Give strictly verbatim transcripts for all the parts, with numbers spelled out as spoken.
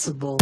sensible.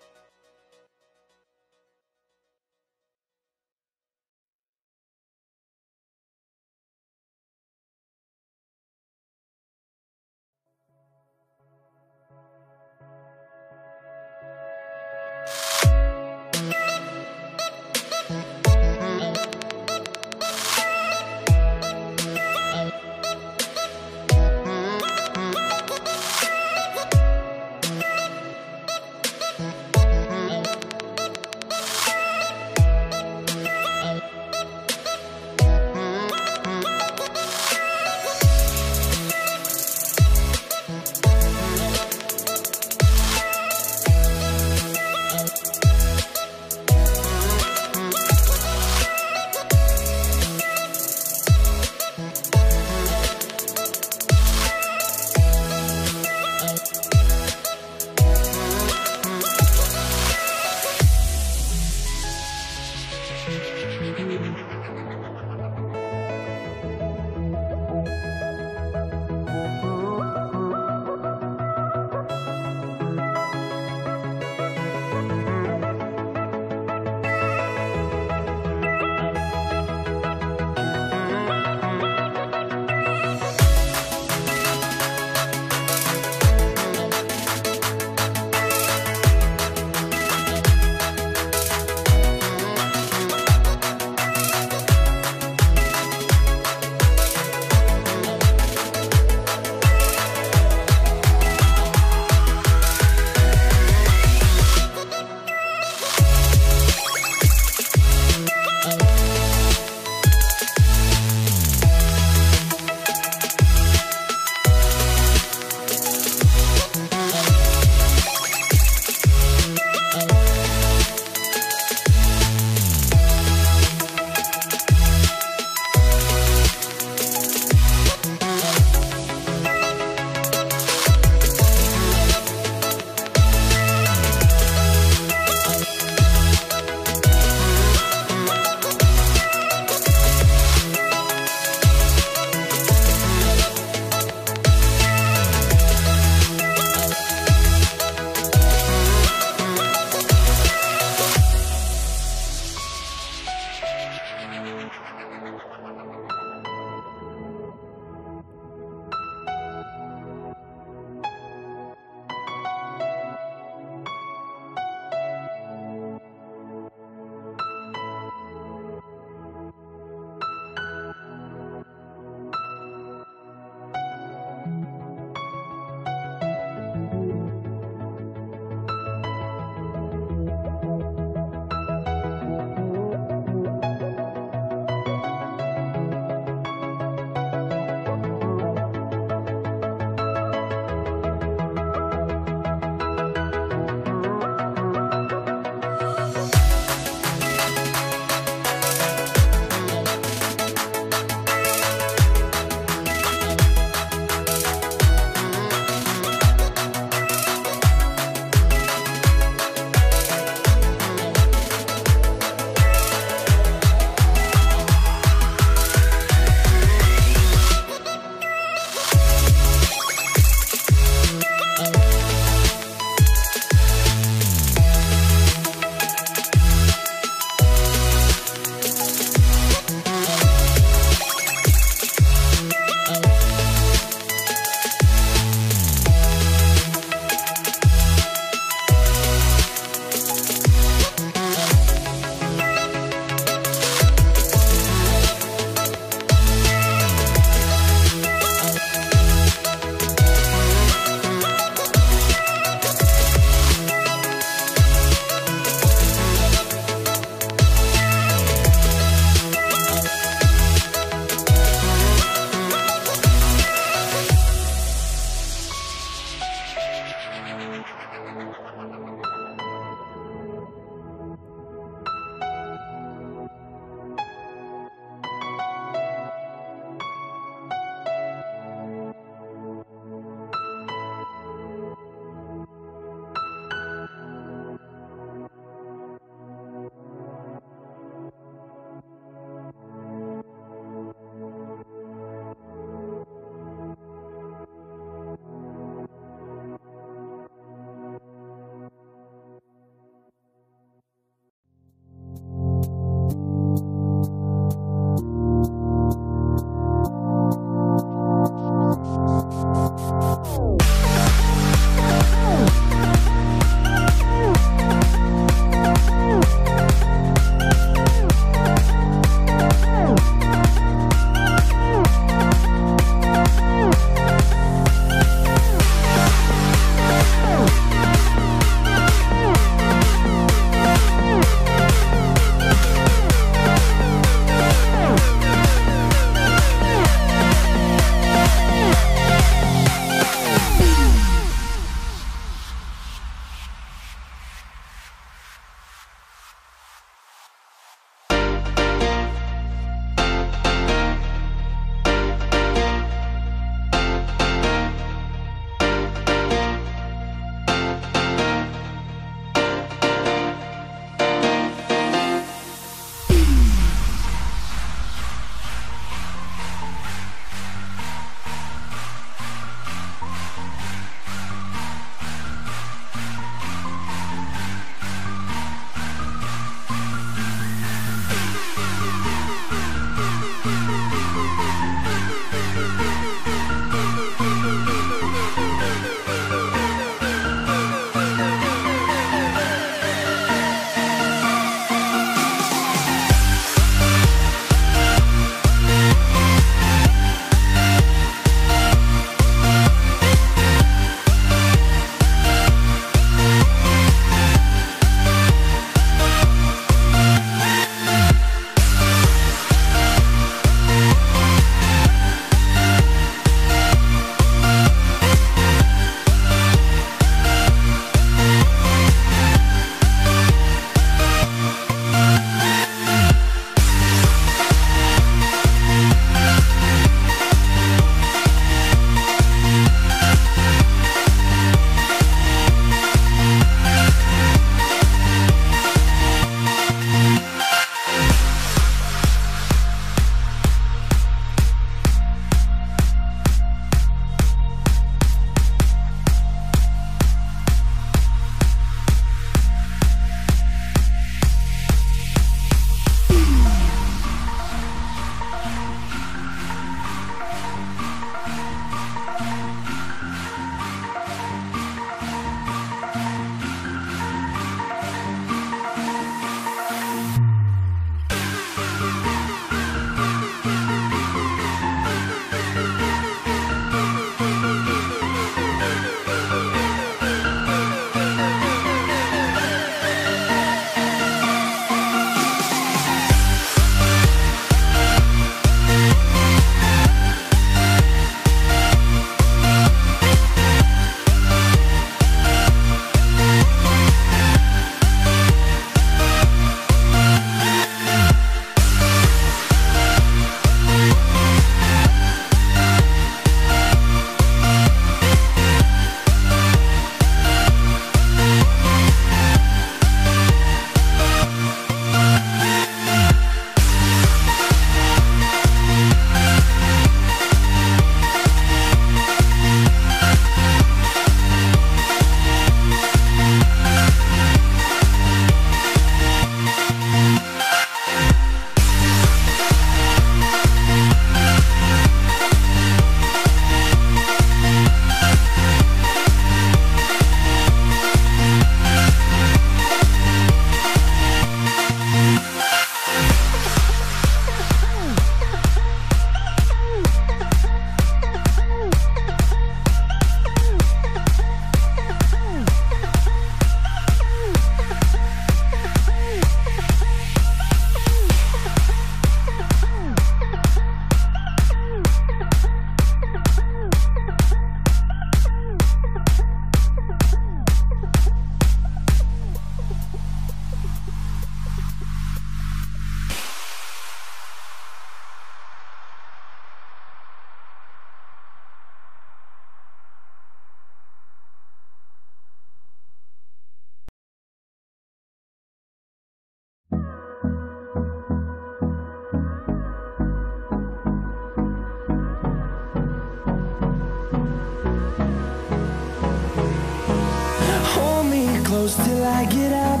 close till I get up.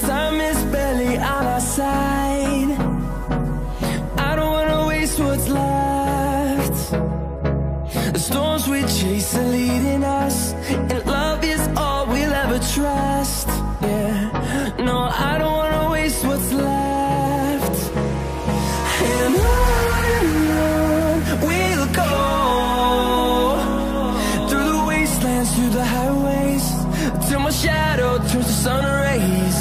Time is barely on our side. I don't wanna waste what's left. The storms we chase are leading us, and love is all we'll ever trust. Yeah, no, I don't wanna waste what's left. And on and on we'll go, through the wastelands, through the highways, till my shadow turns to sun rays.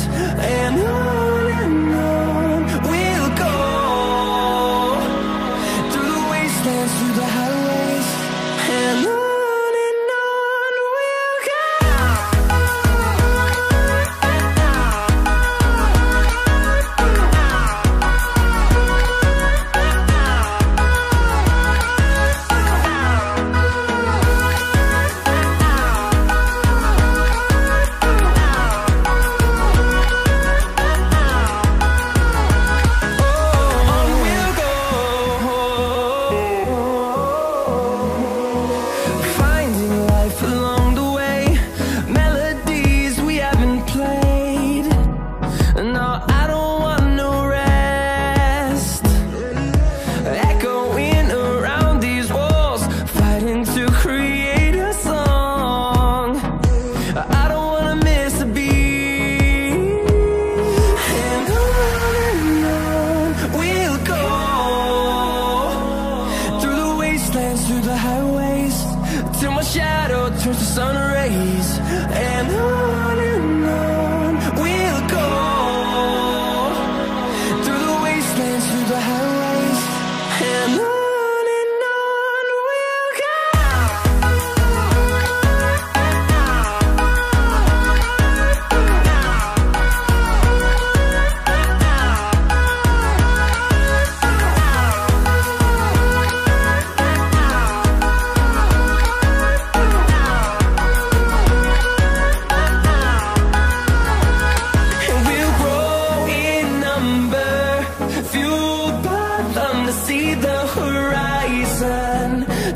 And on and on we'll go, through the wastelands, through the highways. And on and on we'll through the highways, till my shadow turns to sun rays. And on and on we'll go, through the wastelands, through the highways. And on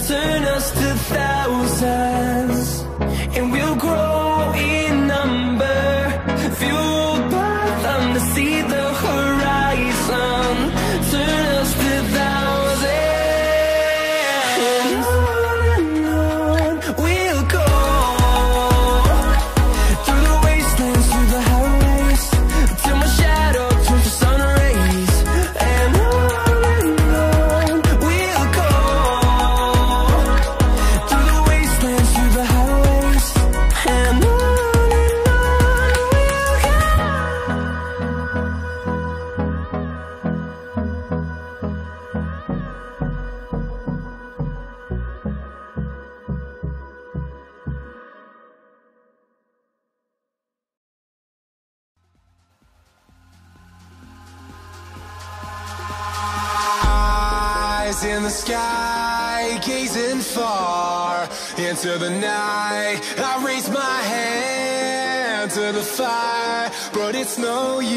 turn us to thousands, and we'll grow in number, fueled by them to see the horizon. Turn us to thousands, and on and on we'll go, through the wastelands, through the highways, till my shadow turns to sun rays. And on and on we'll go, in the sky, gazing far into the night. I raise my hand to the fire, but it's no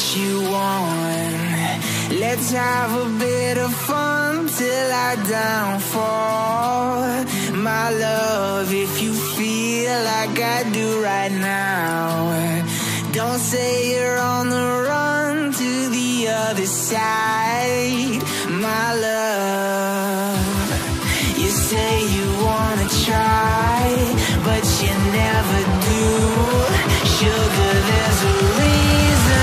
what you want. Let's have a bit of fun till I downfall. My love, if you feel like I do right now, don't say you're on the run to the other side. My love, you say you wanna try, but you never do. Sugar, there's a reason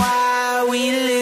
why we live.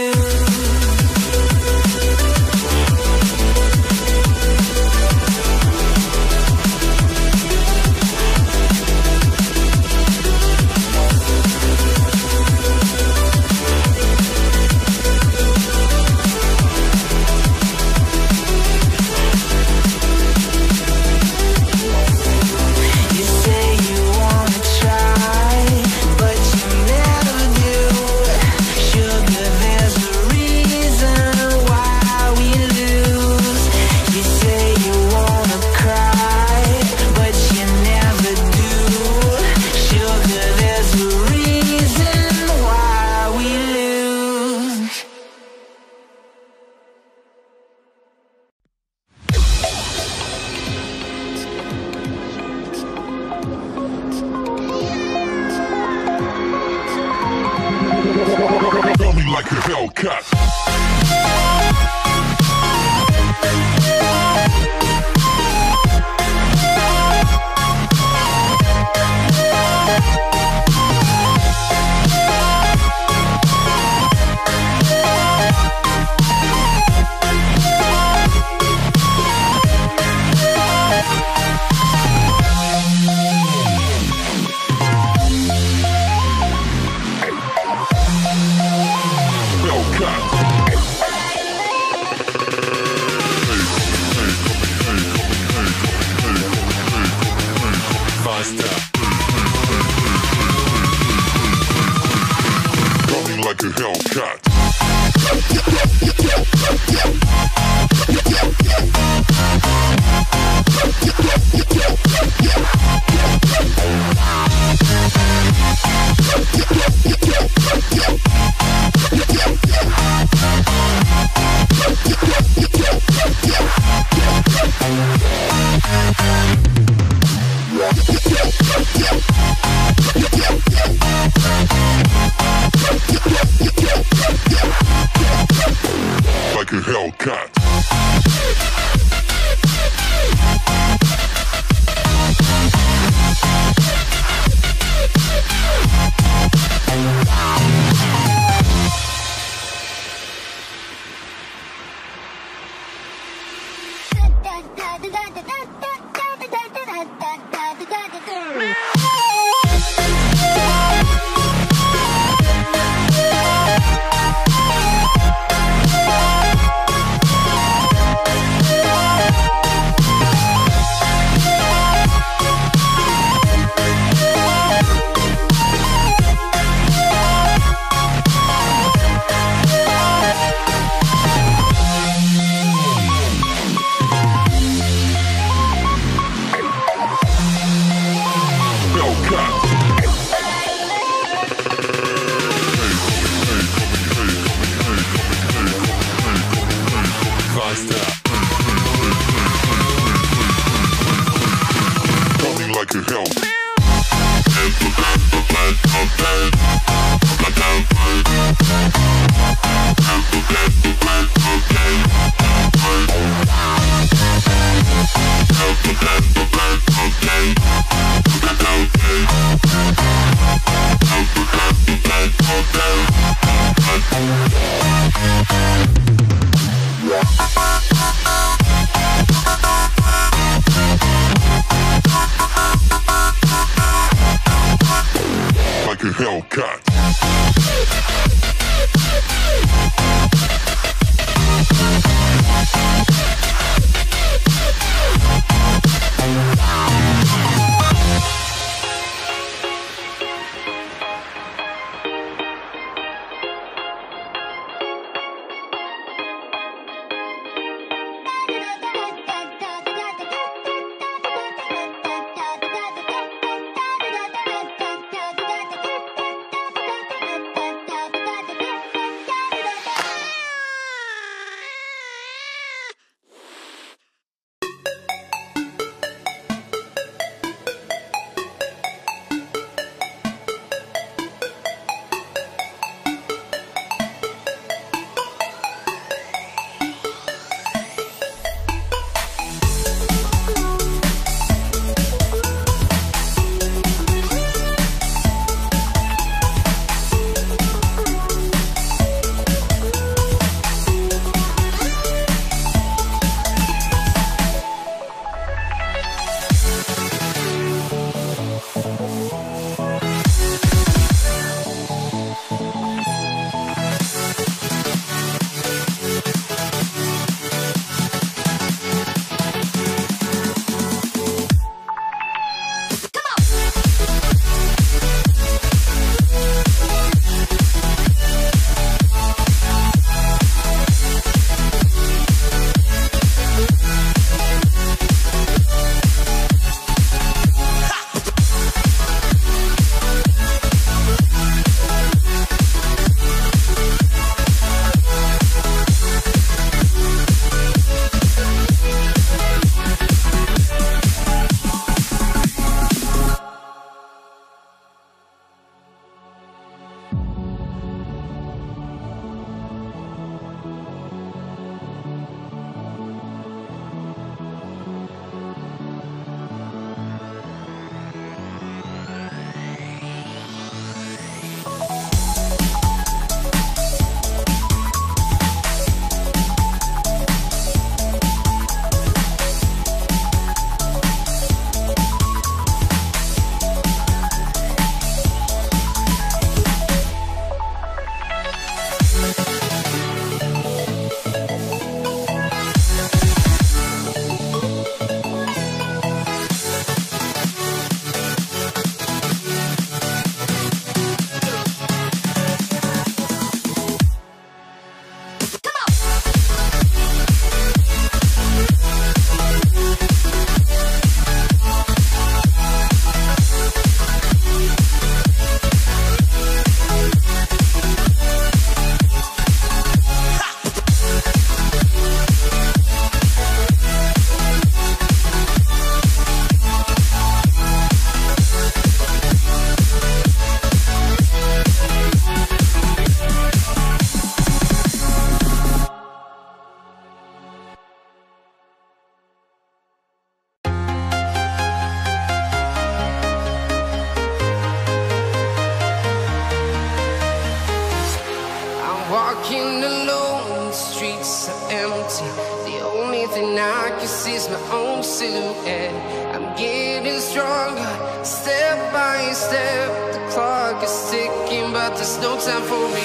walking alone, the streets are empty. The only thing I can see is my own silhouette. I'm getting stronger, step by step. The clock is ticking, but there's no time for me.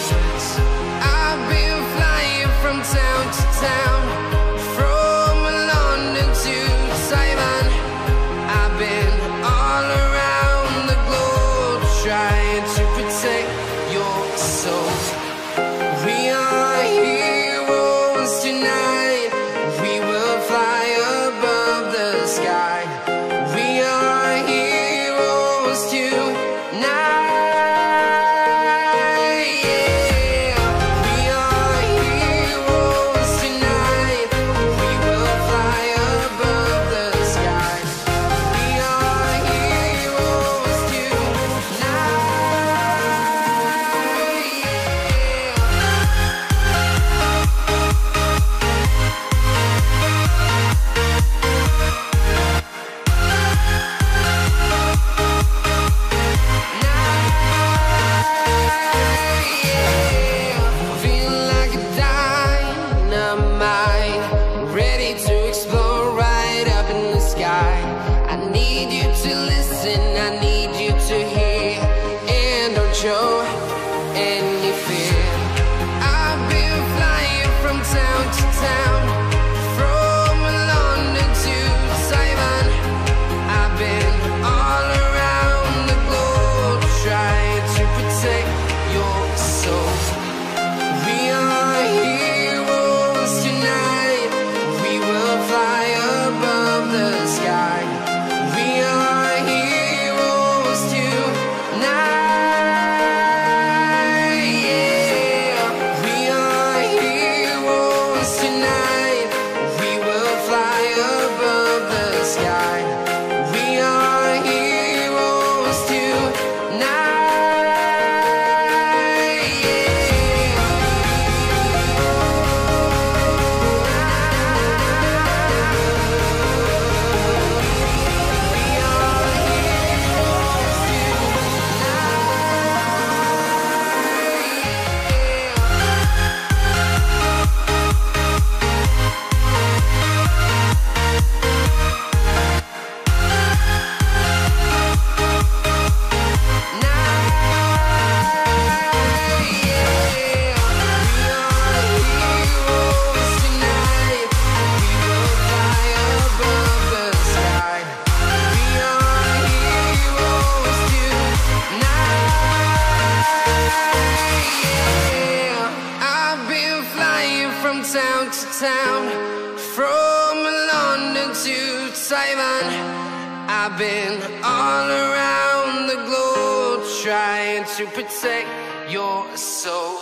I've been flying from town to town, from London to Taiwan. I've been all around the globe trying to protect your soul. We are heroes tonight. We will fly above the sky. We are heroes tonight. Town to town, from London to Taiwan. I've been all around the globe trying to protect your soul.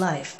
life. Life.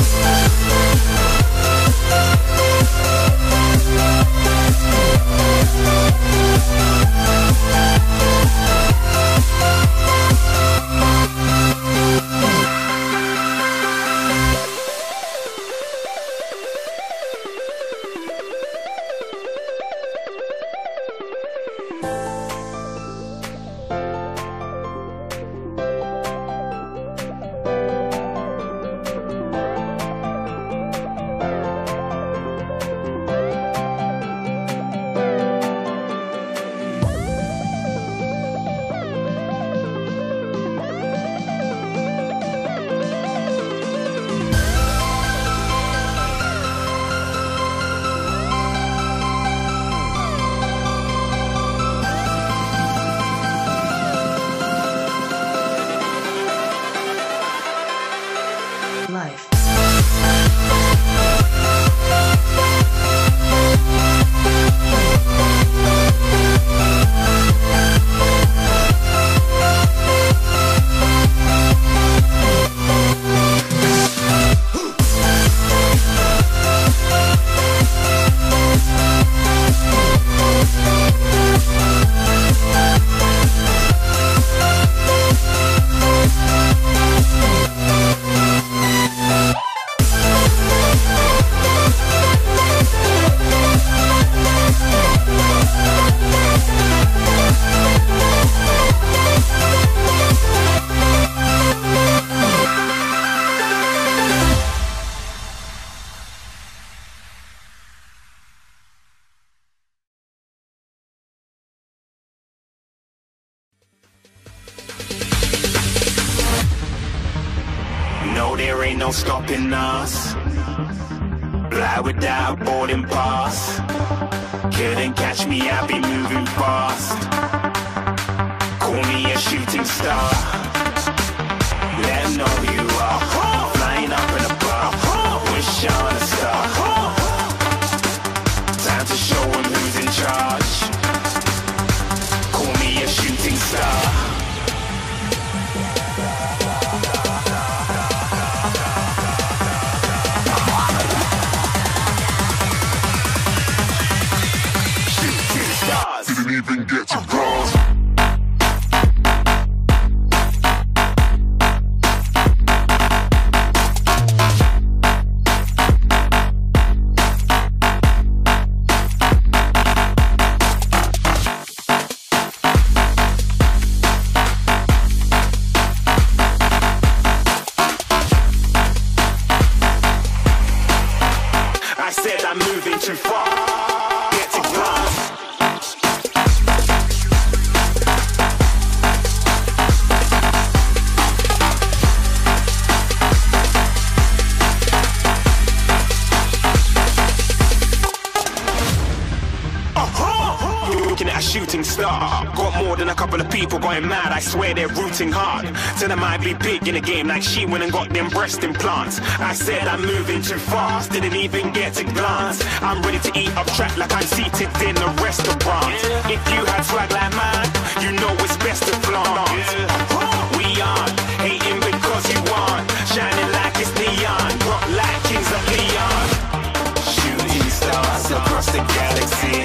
No, there ain't no stopping us. Fly without boarding pass. Couldn't catch me, I'll be moving fast. Call me a shooting star. Let 'em know who you are. Flying up in a bar. Wish on a star. Time to show 'em who's in charge. Call me a shooting star. Even get to cross. I said I'm moving too far. Get to cross. Shooting star, got more than a couple of people going mad. I swear they're rooting hard. Tell them I'd be big in the game, like she went and got them breast implants. I said I'm moving too fast, didn't even get a glance. I'm ready to eat up track like I'm seated in a restaurant. If you had swag like mine, you know it's best to flaunt. We aren't hating because you aren't shining like it's neon, rock like kings of Leon. Shooting stars across the galaxy.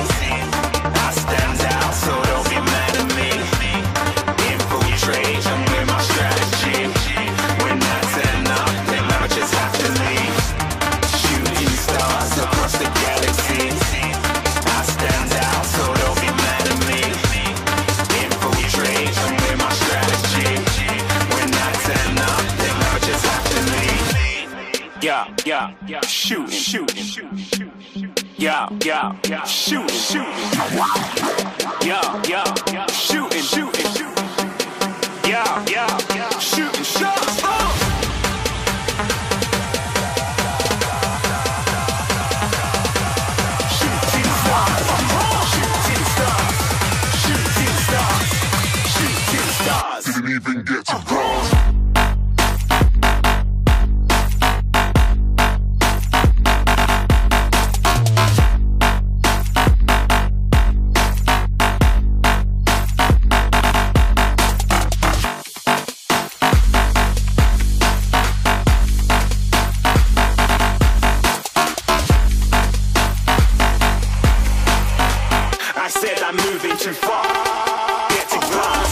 Yeah, yeah, yeah, shoot, shoot, shoot, shoot, yeah, yeah, yeah, shoot, shoot, yeah, yeah, shoot, shoot, yeah, yeah, shoot, shoot. moving too far. Get to grind.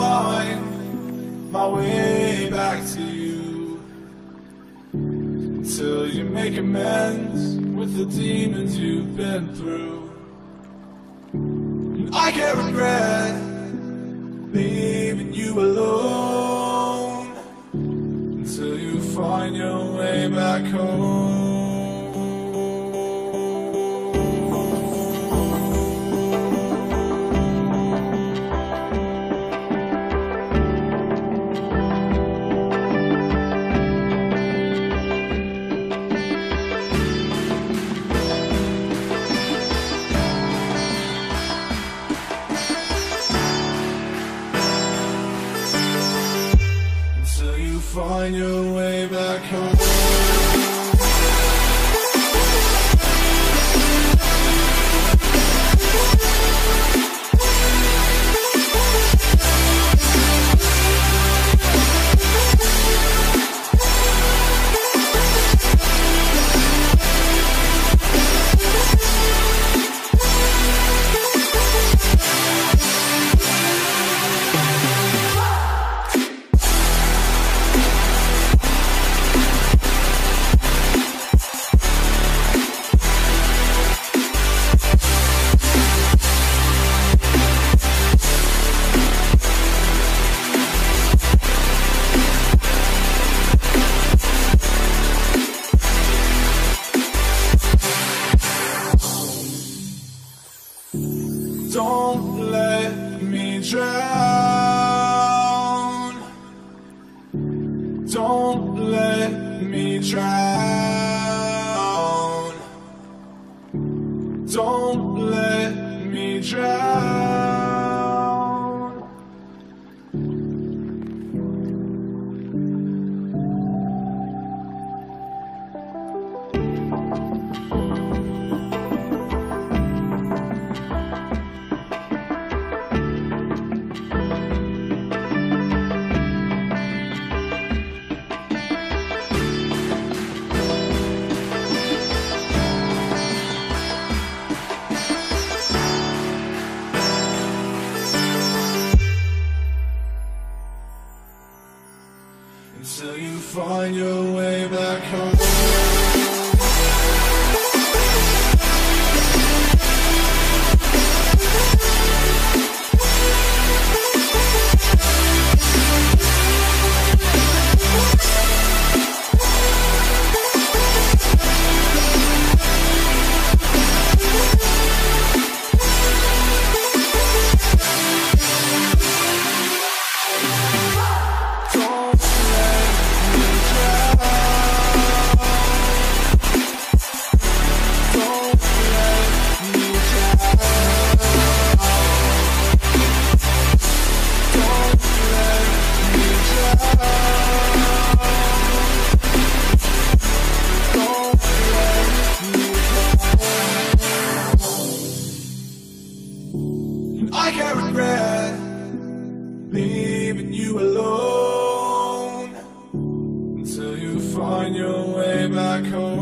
find my way back to you. Till you make amends with the demons you've been through. And I can't regret leaving you alone until you find your way back home. Find your way back home. Don't let me drown. Don't let me drown. Don't let me drown. Until you find your way back home. I can't regret leaving you alone until you find your way back home.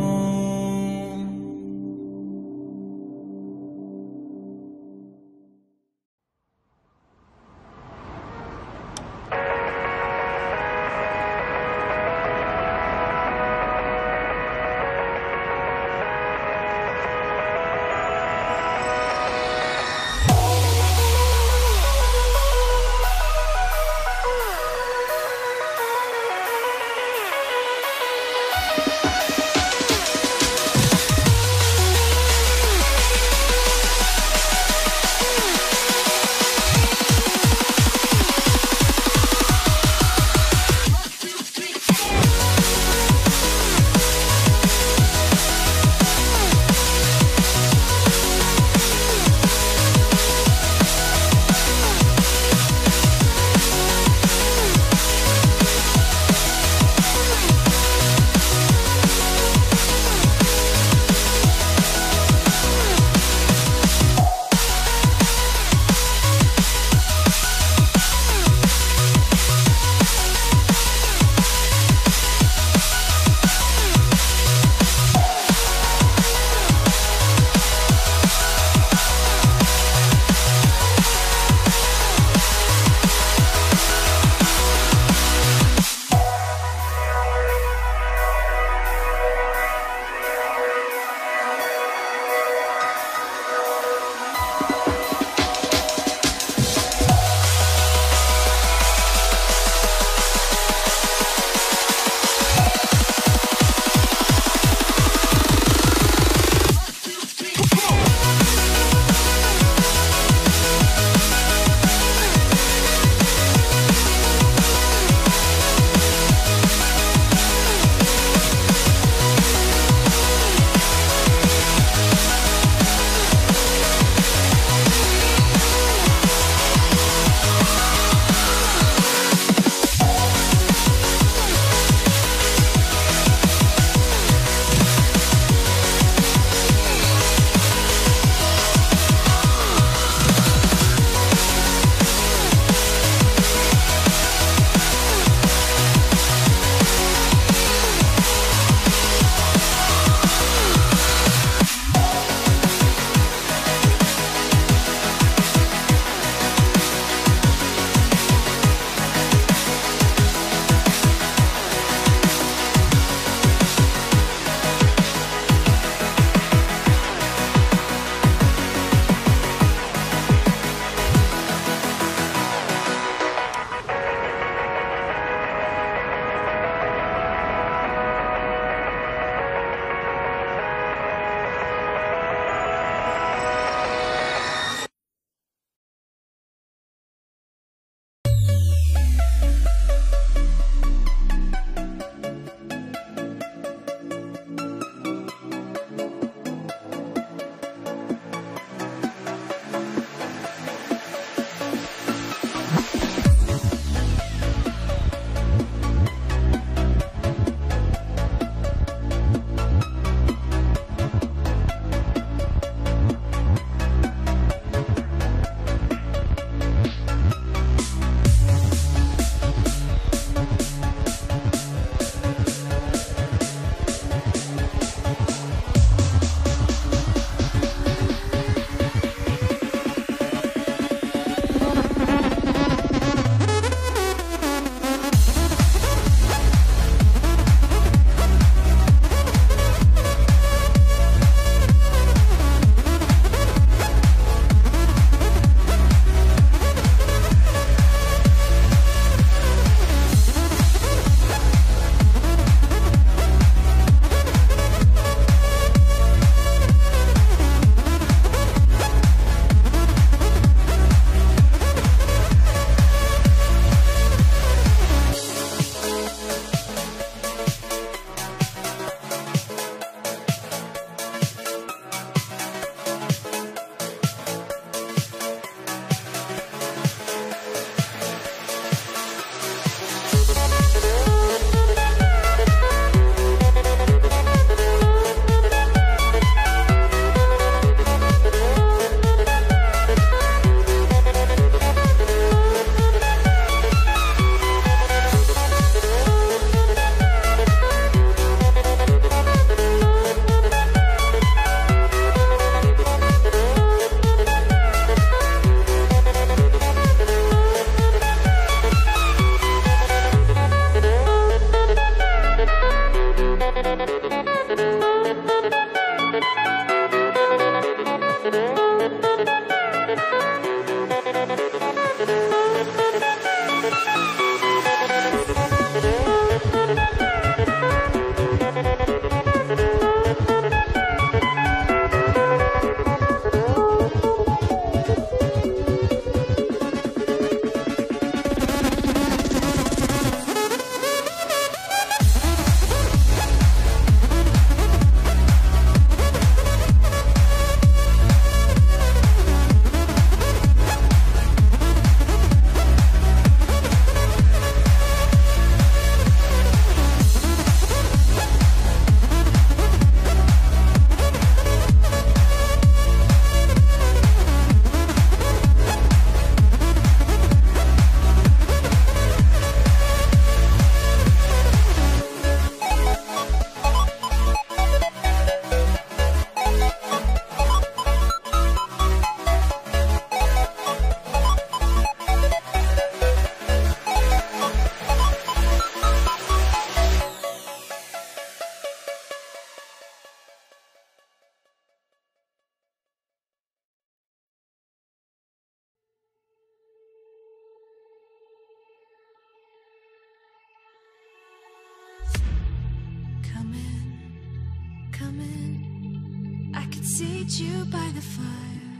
You by the fire.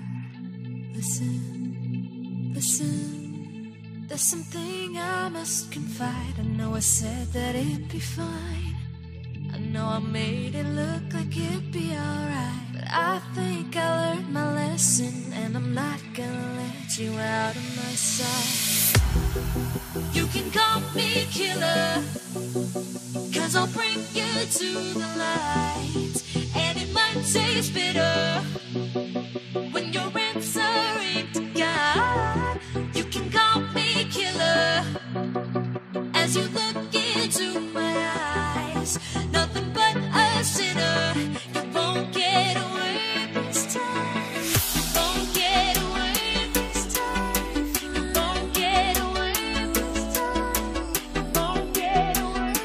Listen, listen, there's something I must confide. I know I said that it'd be fine. I know I made it look like it'd be alright. But I think I learned my lesson, and I'm not gonna let you out of my sight. You can call me killer, 'cause I'll bring you to the light. And it might taste bitter when you're answering to God. You can call me killer as you look into my eyes. Nothing but a sinner. You won't get away this time. You won't get away this time. You won't get away this time. You won't get away this time.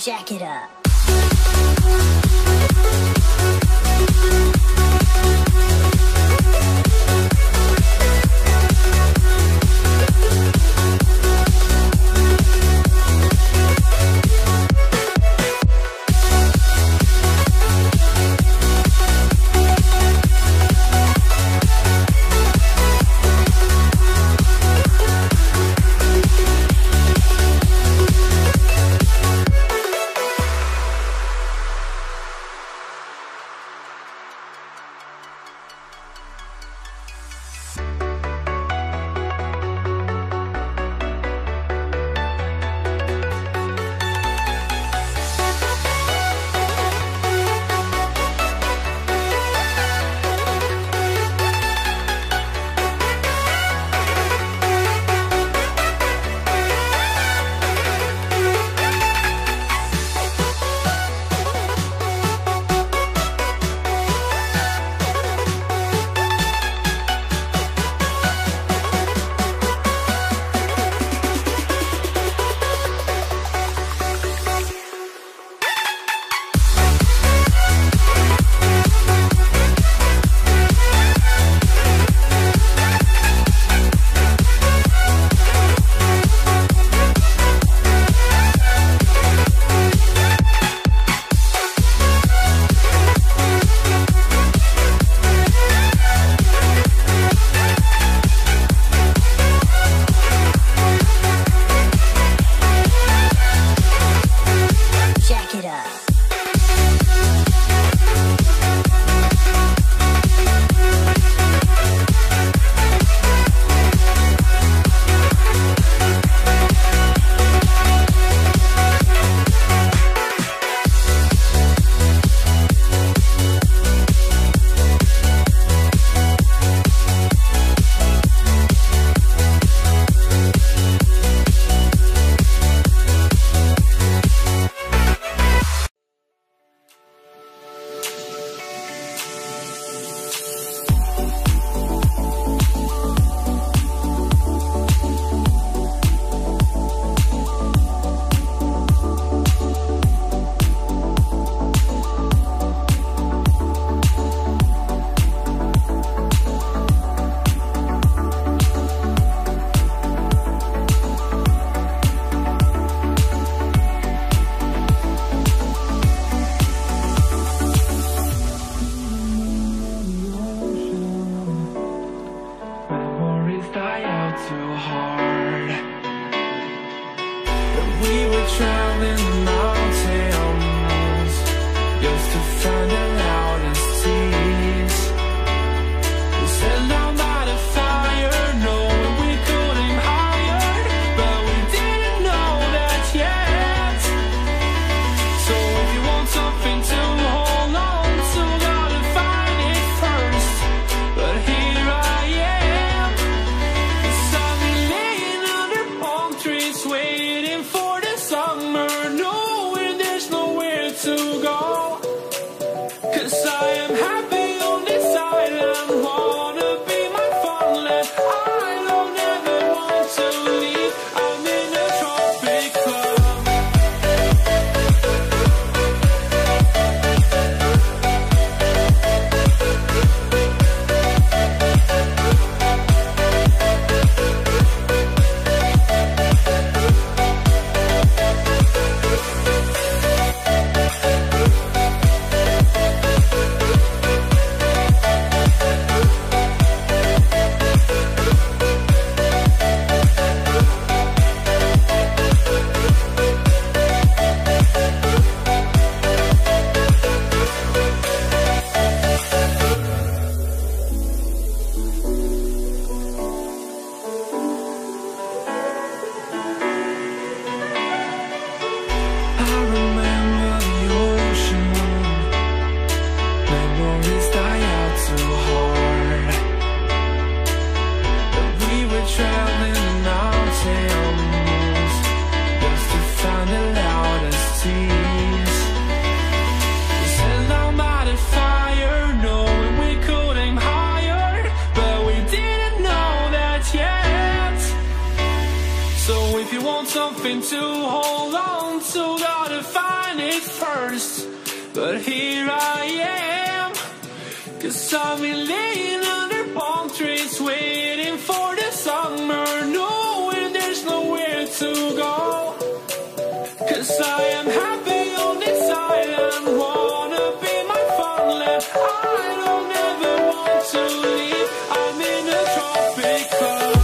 Jack it up. Waiting for the summer, no. hoping to hold on to, gotta find it first. But here I am, 'cause I've been laying under palm trees, waiting for the summer, knowing there's nowhere to go. 'Cause I am happy on this island, wanna be my farmland. I don't ever want to leave, I'm in a tropic club.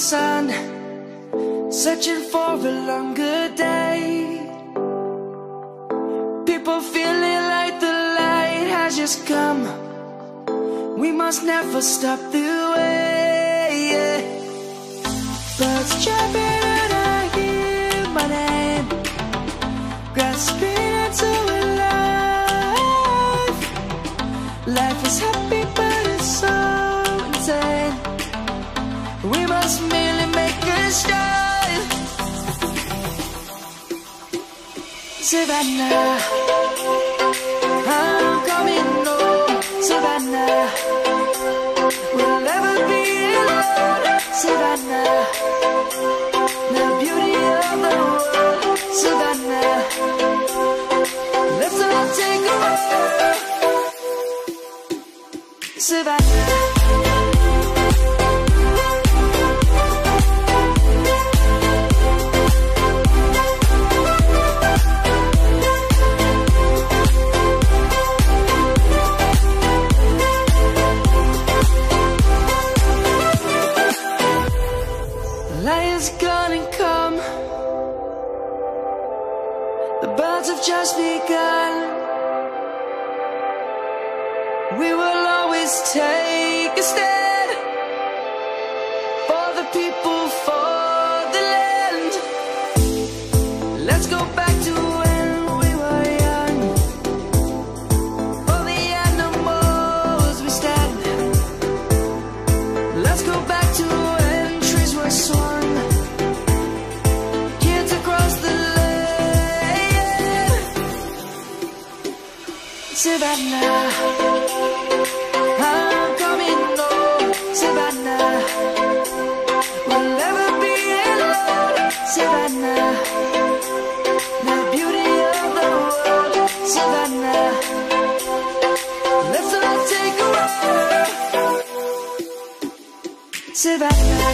sun, searching for a longer day. People feeling like the light has just come. We must never stop the way. Birds chirping and I hear my name, grasping into a life. Life is happy but it's so insane. We must merely make a start. Savannah, I'm coming home. Savannah, we'll never be alone. Savannah, the beauty of the world. Savannah, let's all take a walk. Savannah. Lion's gonna come. The birds have just begun. We will always take a stand for the people, for the land. Let's go back to when we were young. For the animals we stand. Let's go back to when trees were swung. Savannah, I'm coming home. Savannah, we'll never be alone. Savannah, the beauty of the world. Savannah, let's all take a walk. Savannah.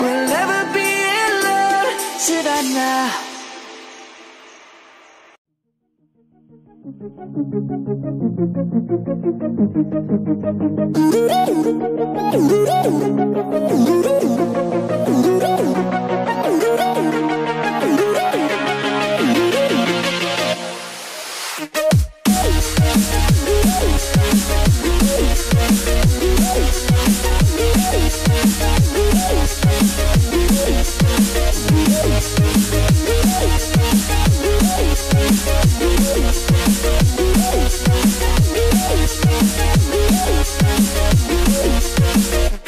We'll never be alone, Savannah. We'll be right back.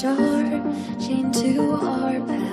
Start chained to our past.